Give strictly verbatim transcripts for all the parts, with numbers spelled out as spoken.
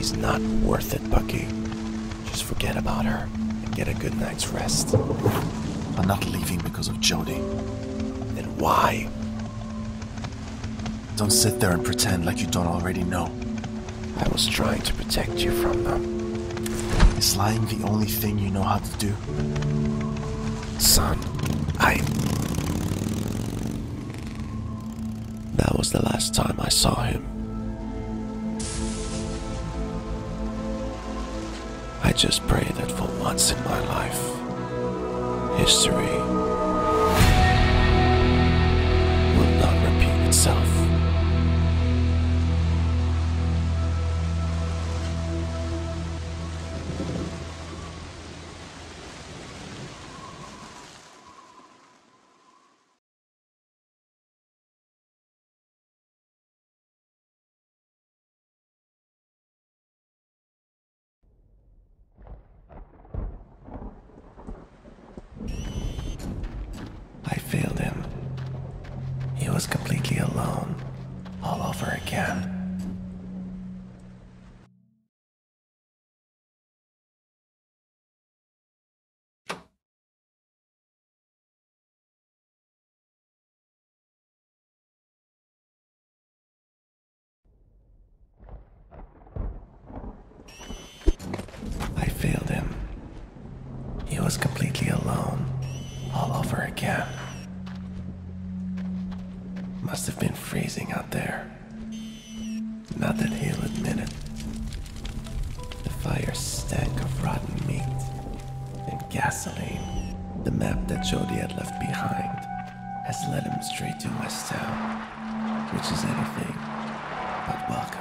She's not worth it, Bucky. Just forget about her and get a good night's rest. I'm not leaving because of Jody. Then why? Don't sit there and pretend like you don't already know. I was trying to protect you from them. Is lying the only thing you know how to do? Son, I... That was the last time I saw him. I just pray that for once in my life, history will not repeat itself. Completely alone, all over again. Must have been freezing out there. Not that he'll admit it. The fire stank of rotten meat and gasoline. The map that Jody had left behind has led him straight to Westown, which is anything but welcome.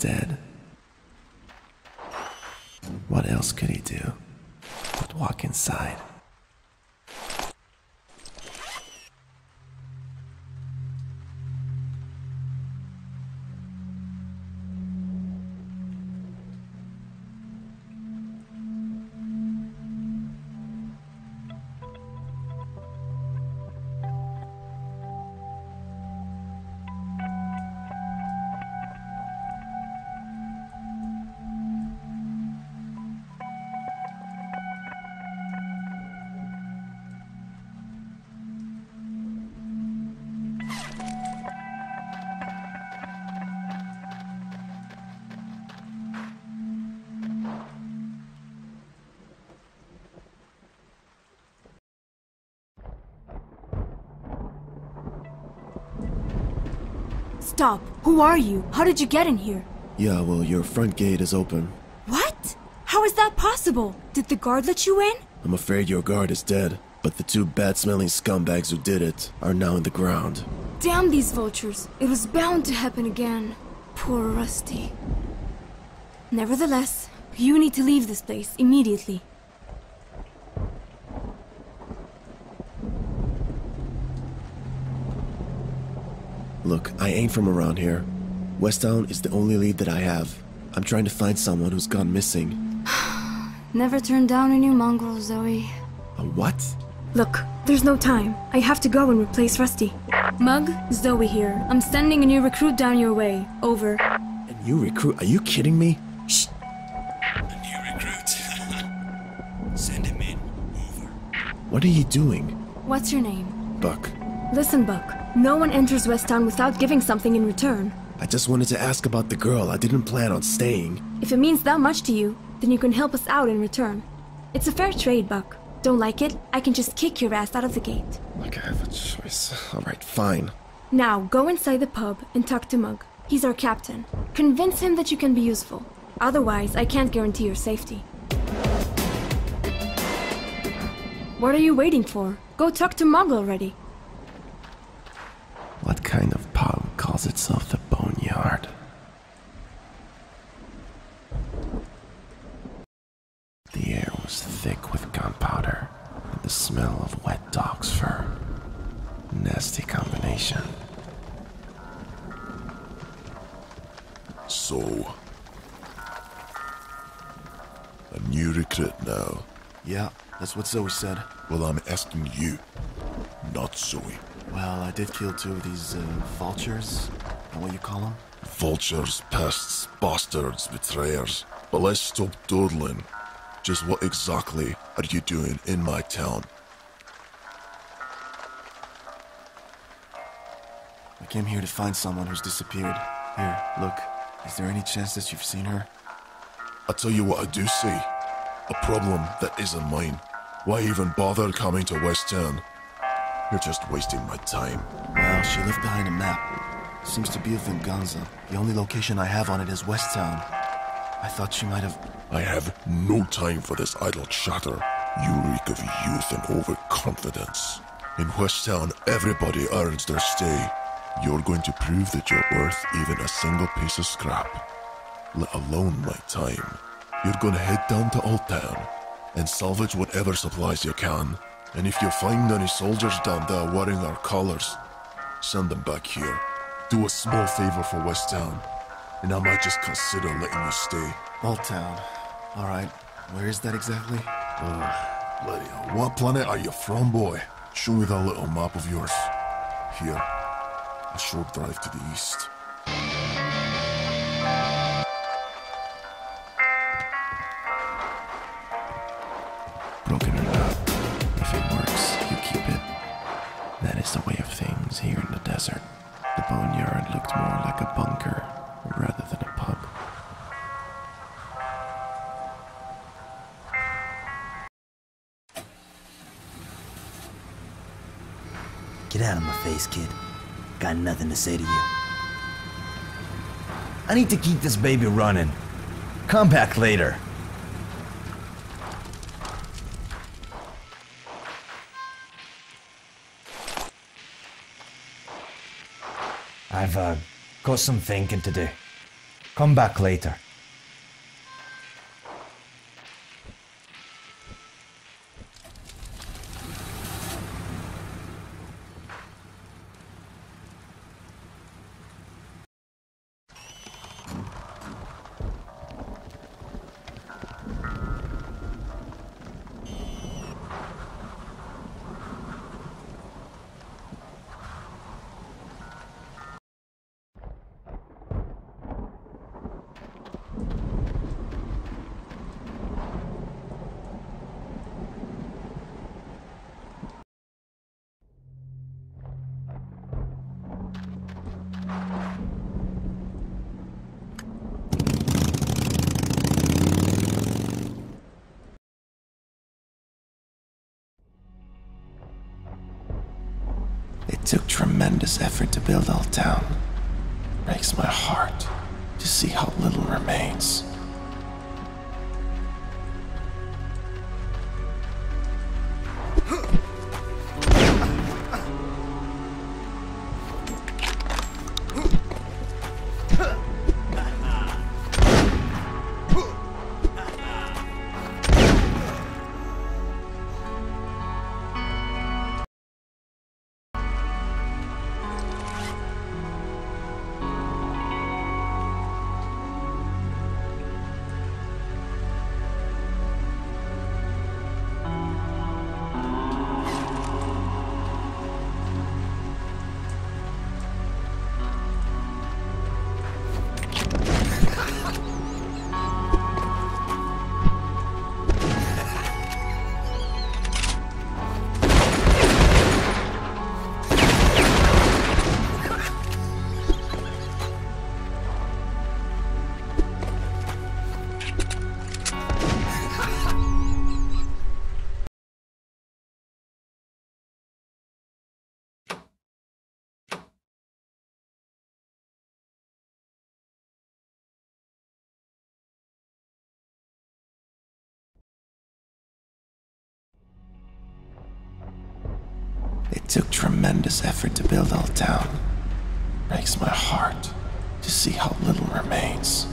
Dead. What else could he do but walk inside? Stop! Who are you? How did you get in here? Yeah, well, your front gate is open. What? How is that possible? Did the guard let you in? I'm afraid your guard is dead, but the two bad-smelling scumbags who did it are now in the ground. Damn these vultures. It was bound to happen again. Poor Rusty. Nevertheless, you need to leave this place immediately. Look, I ain't from around here. Westown is the only lead that I have. I'm trying to find someone who's gone missing. Never turn down a new mongrel, Zoe. A what? Look, there's no time. I have to go and replace Rusty. Mug, Zoe here. I'm sending a new recruit down your way. Over. A new recruit? Are you kidding me? Shh. A new recruit? Send him in. Over. What are you doing? What's your name? Buck. Listen, Buck. No one enters Westown without giving something in return. I just wanted to ask about the girl. I didn't plan on staying. If it means that much to you, then you can help us out in return. It's a fair trade, Buck. Don't like it? I can just kick your ass out of the gate. Like I have a choice. Alright, fine. Now, go inside the pub and talk to Mug. He's our captain. Convince him that you can be useful. Otherwise, I can't guarantee your safety. What are you waiting for? Go talk to Mug already. What kind of pub calls itself entrance of the Boneyard. The air was thick with gunpowder and the smell of wet dog's fur. Nasty combination. So, a new recruit now? Yeah, that's what Zoe said. Well, I'm asking you, not Zoe. Well, I did kill two of these, uh, vultures. Or what you call them? Vultures, pests, bastards, betrayers. But let's stop dawdling. Just what exactly are you doing in my town? I came here to find someone who's disappeared. Here, look. Is there any chance that you've seen her? I tell you what I do see. A problem that isn't mine. Why even bother coming to Westown? You're just wasting my time. Well, she left behind a map. It seems to be a Vinganza. The only location I have on it is Westown. I thought she might have... I have no time for this idle chatter. You reek of youth and overconfidence. In Westown, everybody earns their stay. You're going to prove that you're worth even a single piece of scrap, let alone my time. You're going to head down to Old Town and salvage whatever supplies you can. And if you find any soldiers down there wearing our colors, send them back here. Do a small favor for Westown, and I might just consider letting you stay. Old Town. Alright, where is that exactly? Oh, bloody hell. What planet are you from, boy? Show me that little map of yours. Here, a short drive to the east. Broken Earth. If it works, you keep it. That is the way of things here in the desert. The Boneyard looked more like a bunker rather than a pub. Get out of my face, kid. Got nothing to say to you. I need to keep this baby running. Come back later. I've uh, got some thinking to do. Come back later. It took tremendous effort to build Old Town. It breaks my heart to see how little remains. It took tremendous effort to build Old Town. breaks my heart to see how little remains.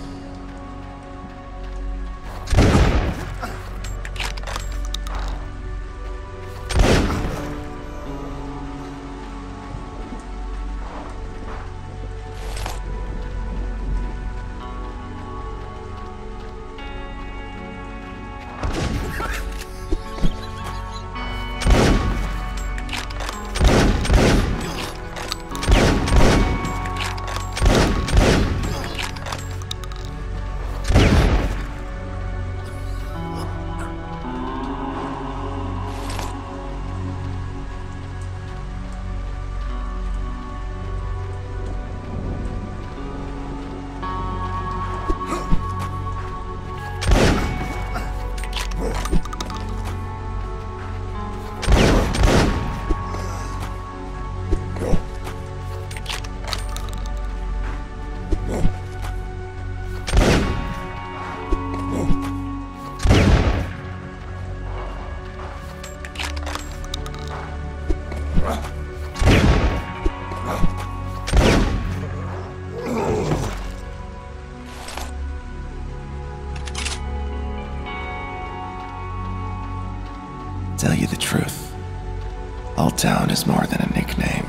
Town is more than a nickname.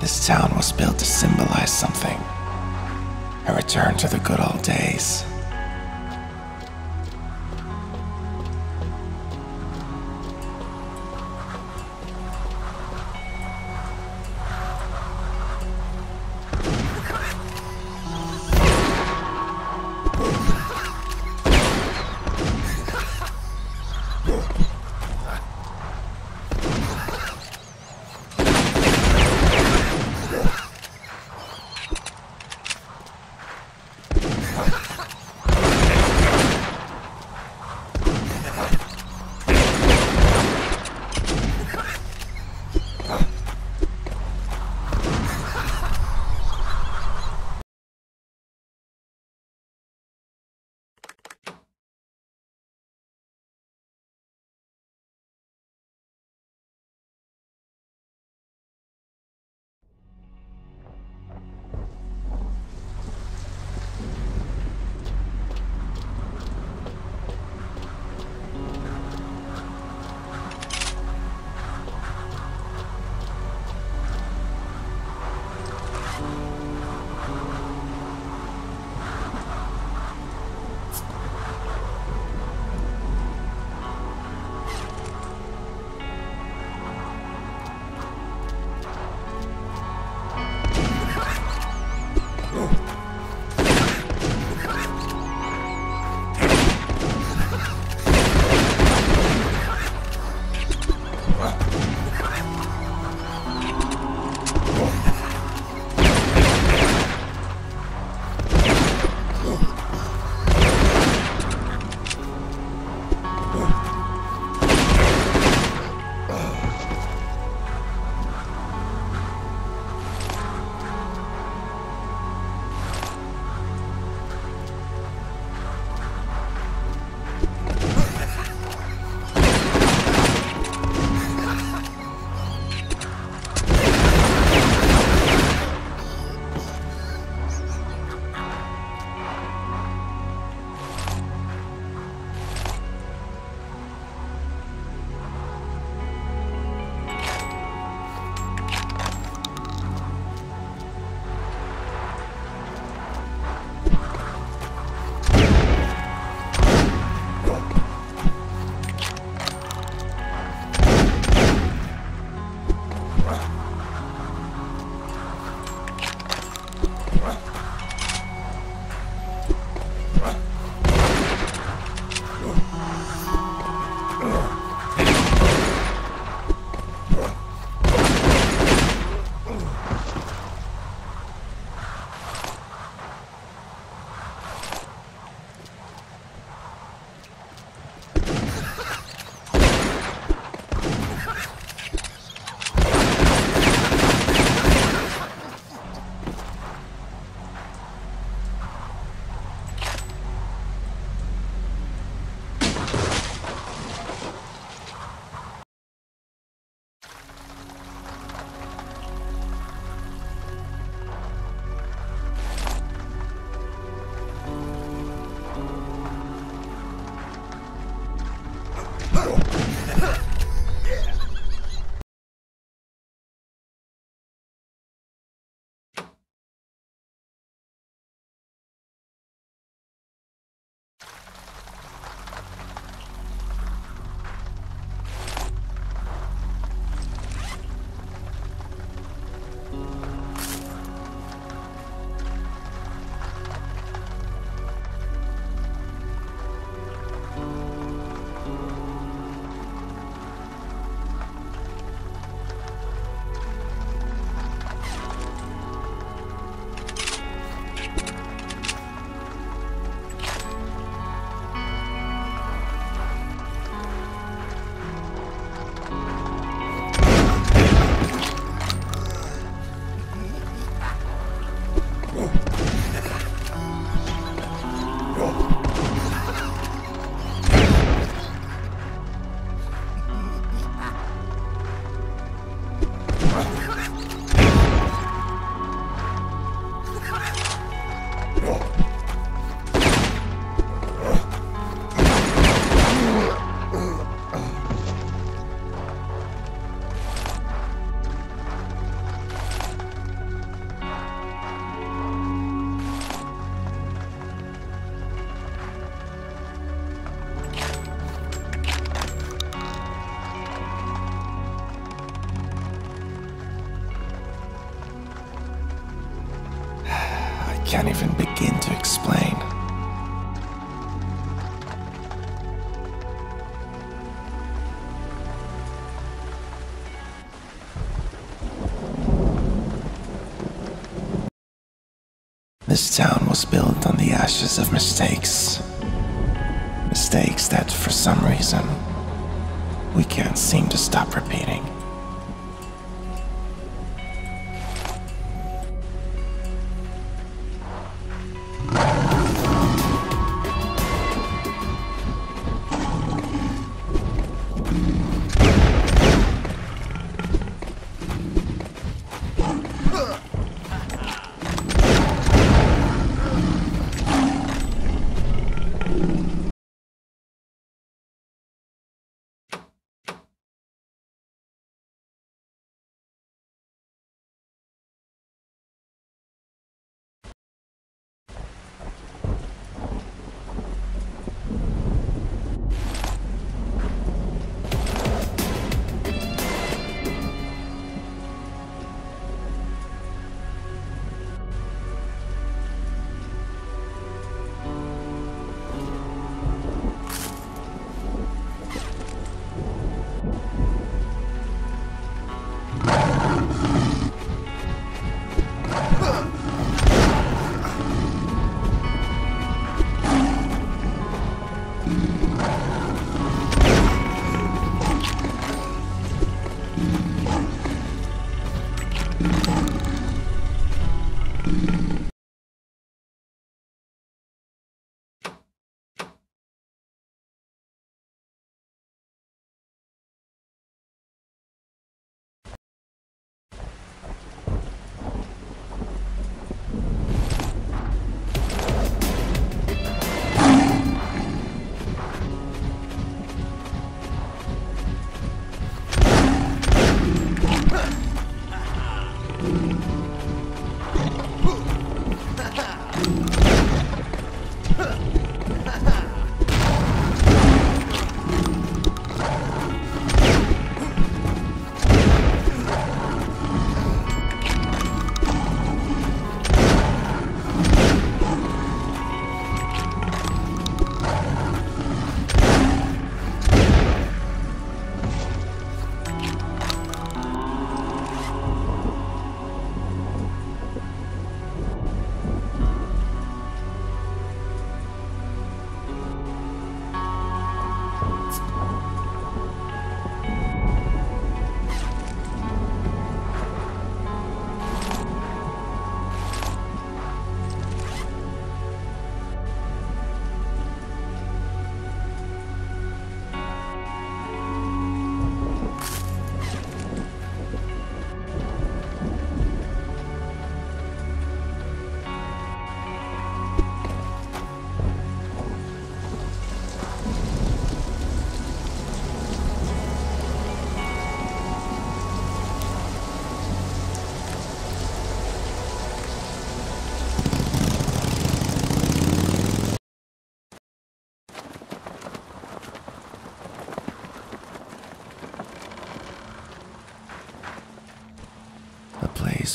This town was built to symbolize something. A return to the good old days. can't even begin to explain. This town was built on the ashes of mistakes. Mistakes that, for some reason, we can't seem to stop repeating.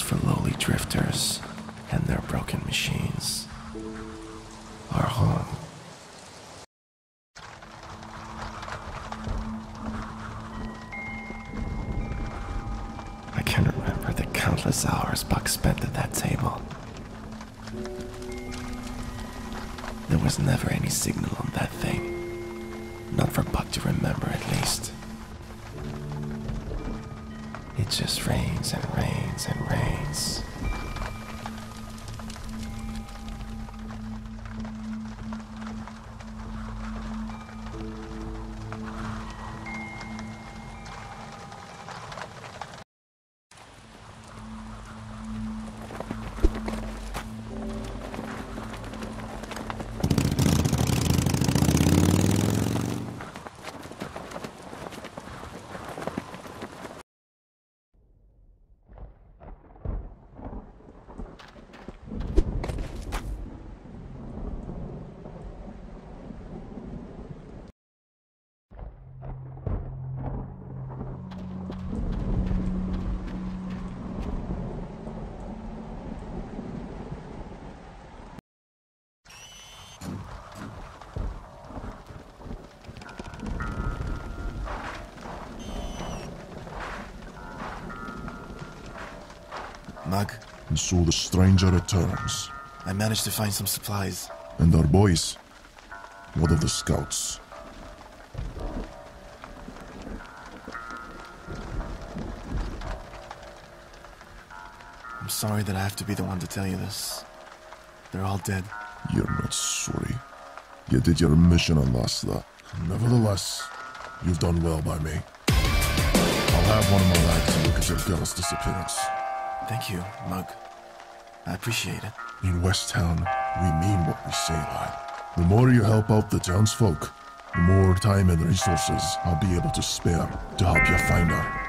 For lowly drifters and their broken machines. Our home. I can remember the countless hours Buck spent at that table. There was never any signal on that thing. Not for Buck to remember, at least. It just rains and rains and rains. Mug. And so the stranger returns. I managed to find some supplies. And our boys. One of the scouts. I'm sorry that I have to be the one to tell you this. They're all dead. You're not sorry. You did your mission on Lassler. Nevertheless, you've done well by me. I'll have one of my lads to look at your girl's disappearance. Thank you, Mug. I appreciate it. In Westown, we mean what we say, lad. The more you help out the townsfolk, the more time and resources I'll be able to spare to help you find her.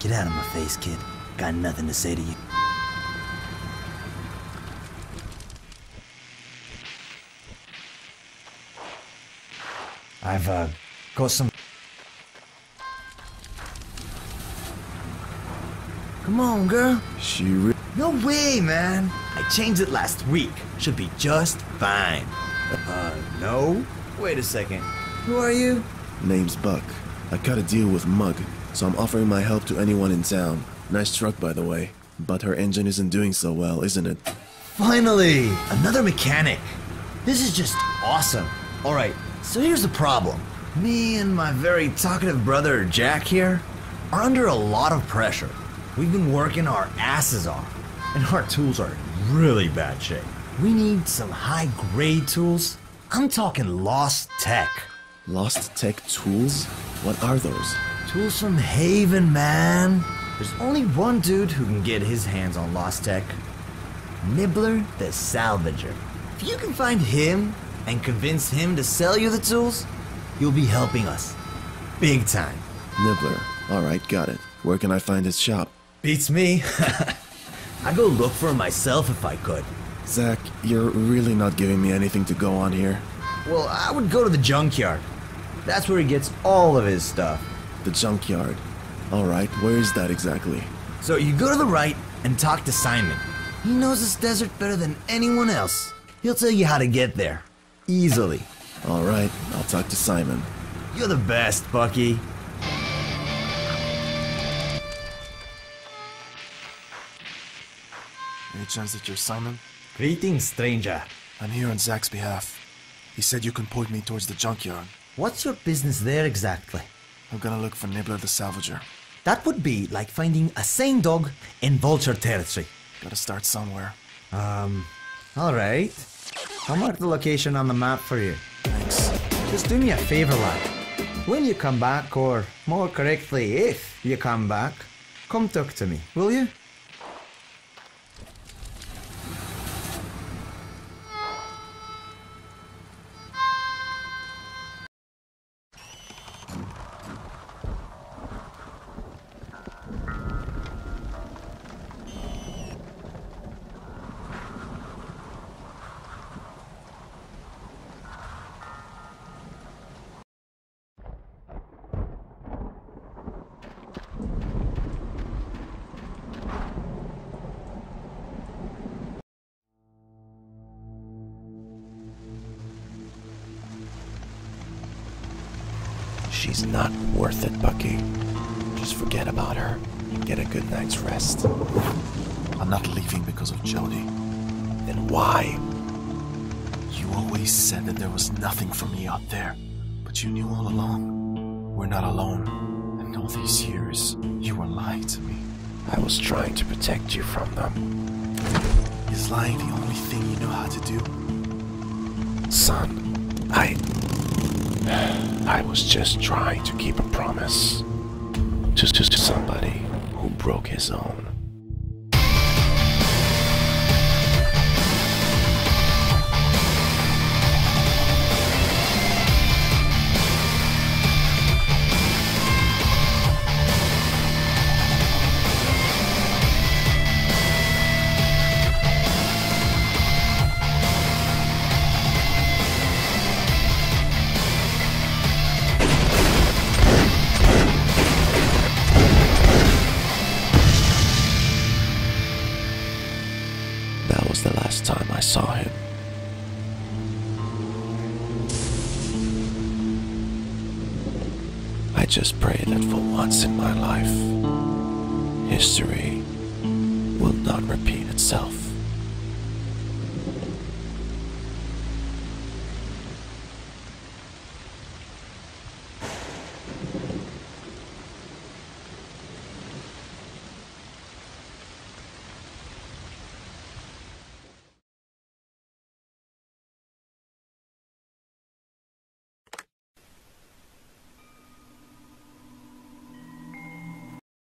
Get out of my face, kid. Got nothing to say to you. I've, uh, got some... Come on, girl. She re- No way, man. I changed it last week. Should be just fine. Uh, no? Wait a second. Who are you? Name's Buck. I cut a deal with Mug, so I'm offering my help to anyone in town. Nice truck, by the way. But her engine isn't doing so well, isn't it? Finally! Another mechanic! This is just awesome. Alright. So here's the problem. Me and my very talkative brother, Jack here, are under a lot of pressure. We've been working our asses off, and our tools are in really bad shape. We need some high-grade tools. I'm talking Lost Tech. Lost Tech tools? What are those? Tools from Haven, man. There's only one dude who can get his hands on Lost Tech. Nibbler the Salvager. If you can find him, and convince him to sell you the tools, you'll be helping us. Big time. Nibbler. Alright, got it. Where can I find his shop? Beats me. I'd go look for him myself if I could. Zach, you're really not giving me anything to go on here. Well, I would go to the Junkyard. That's where he gets all of his stuff. The Junkyard. Alright, where is that exactly? So you go to the right and talk to Simon. He knows this desert better than anyone else. He'll tell you how to get there. Easily. All right, I'll talk to Simon. You're the best, Bucky. Any chance that you're Simon? Greetings, stranger. I'm here on Zach's behalf. He said you can point me towards the Junkyard. What's your business there exactly? I'm gonna look for Nibbler the Salvager. That would be like finding a sane dog in vulture territory. Gotta start somewhere. Um, all right. I'll mark the location on the map for you. Thanks. Just do me a favor, lad. When you come back, or more correctly, if you come back, come talk to me, will you? She's not worth it, Bucky. Just forget about her. Get a good night's rest. I'm not leaving because of Jody. Then why? You always said that there was nothing for me out there, but you knew all along. We're not alone. And all these years, you were lying to me. I was trying to protect you from them. Is lying the only thing you know how to do? Son, I... I was just trying to keep a promise. Just, just to somebody who broke his own. saw him. I just pray that for once in my life, history will not repeat itself.